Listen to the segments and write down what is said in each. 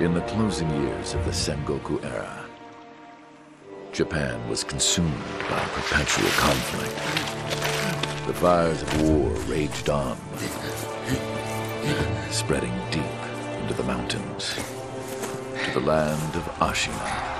In the closing years of the Sengoku era, Japan was consumed by perpetual conflict. The fires of war raged on, spreading deep into the mountains, to the land of Ashima.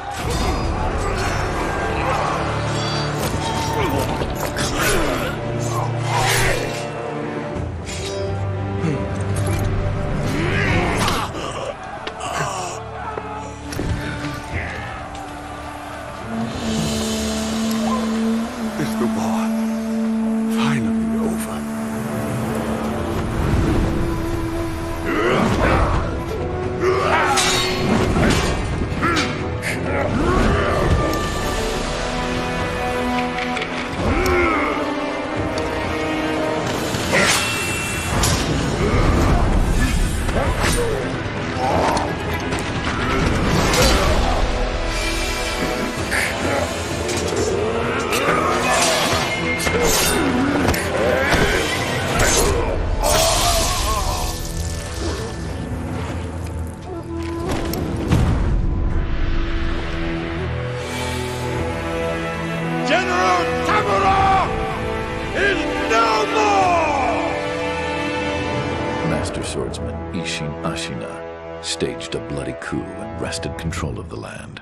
Swordsman Ishin Ashina staged a bloody coup and wrested control of the land.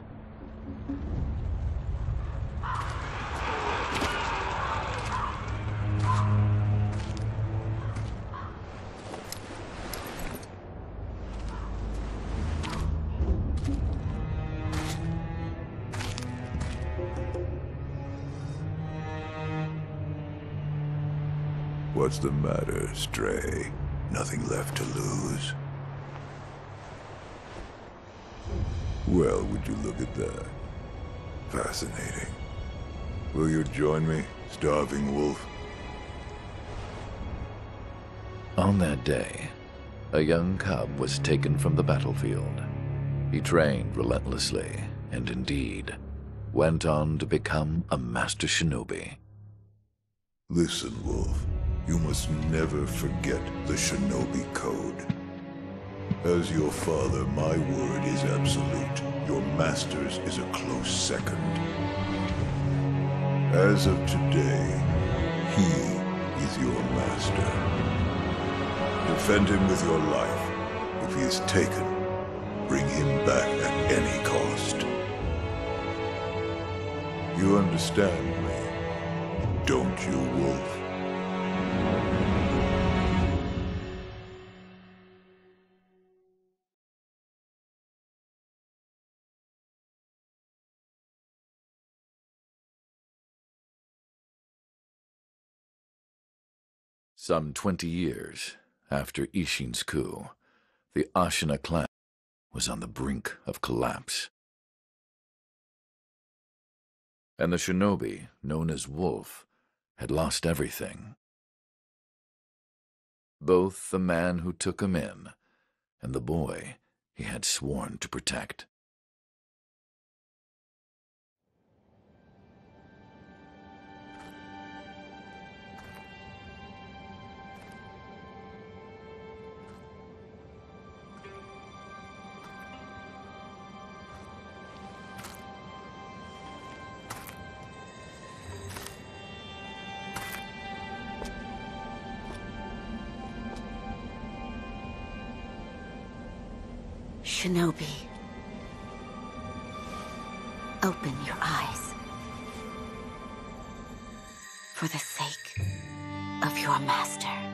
What's the matter, Stray? Nothing left to lose. Well, would you look at that? Fascinating. Will you join me, starving wolf? On that day, a young cub was taken from the battlefield. He trained relentlessly, and indeed, went on to become a master shinobi. Listen, wolf. You must never forget the Shinobi Code. As your father, my word is absolute. Your master's is a close second. As of today, he is your master. Defend him with your life. If he is taken, bring him back at any cost. You understand me, don't you, wolf? Some 20 years after Ishin's coup, the Ashina clan was on the brink of collapse. And the shinobi, known as Wolf, had lost everything. Both the man who took him in and the boy he had sworn to protect. Shinobi, open your eyes for the sake of your master.